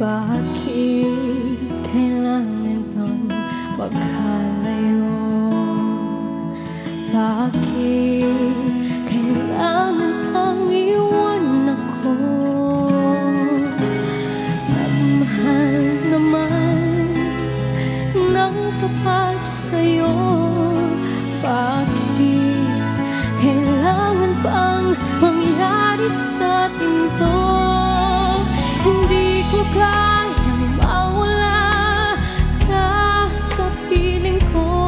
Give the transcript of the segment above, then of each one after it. Bakit kailangan bang maghalayo? Bakit kailangan bang iwan ako? Nagmahal naman ng tapat sa'yo. Bakit kailangan bang mangyari sa atin to? Hindi ko kayang mawala ka sa piling ko.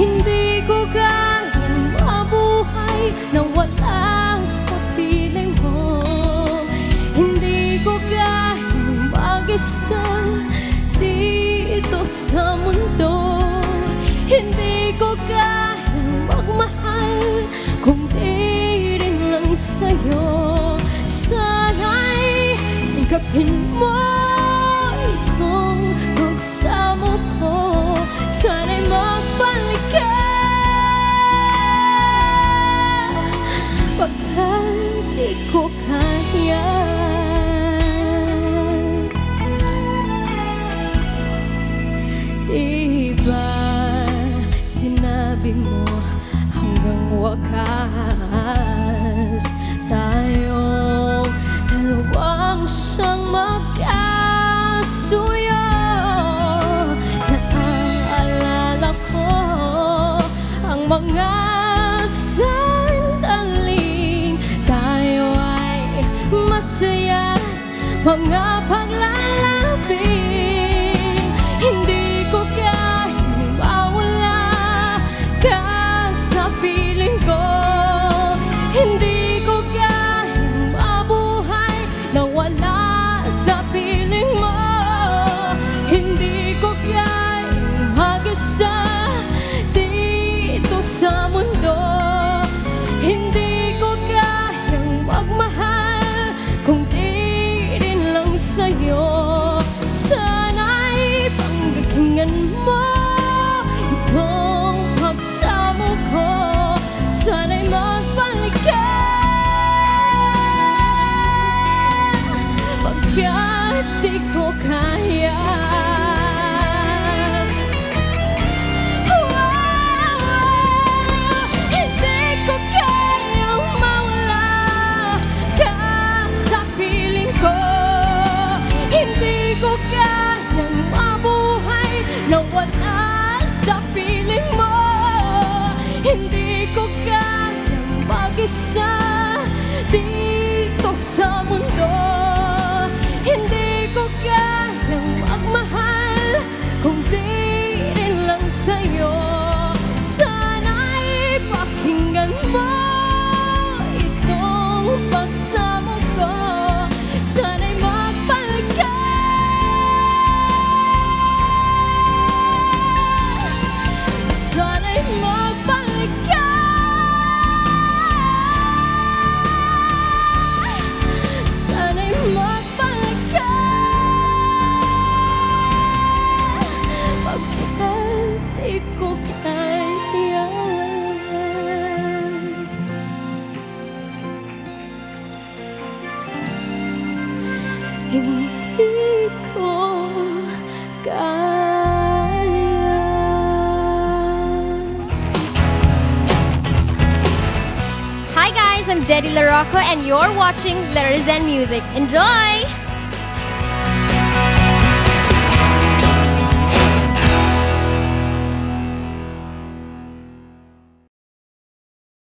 Hindi ko kayang mabuhay na wala sa piling ko. Hindi ko kayang mag-isa, dito sa mundo. Hindi ko kayang magmahal kung di rin lang sa'yo. Tanggapin mo itong pagsamo ko. Sana'y magbalik ka pagkat di ko kaya. Diba sinabi mo hanggang wakas tayong dalawa siyang magkasuyo. Naaalala ko ang mga sandaling tayo ay masaya, mga paglalambing. Hindi ko kayang mawala ka sa piling ko. Hindi sa mundo. Hindi ko kayang magmahal kung di rin lang sa'yo. Sana'y panggakingan mo itong pagsamo ko. Sana'y magbalik ka pagkat di ko kaya. Isa dito sa mundo. Hindi ko kayang magmahal kung di rin lang sa'yo. Sana'y pakinggan mo itong pagsamo ko. Sana'y magbalik ka Giedie Laroco, and you're watching Letters and Music. Enjoy!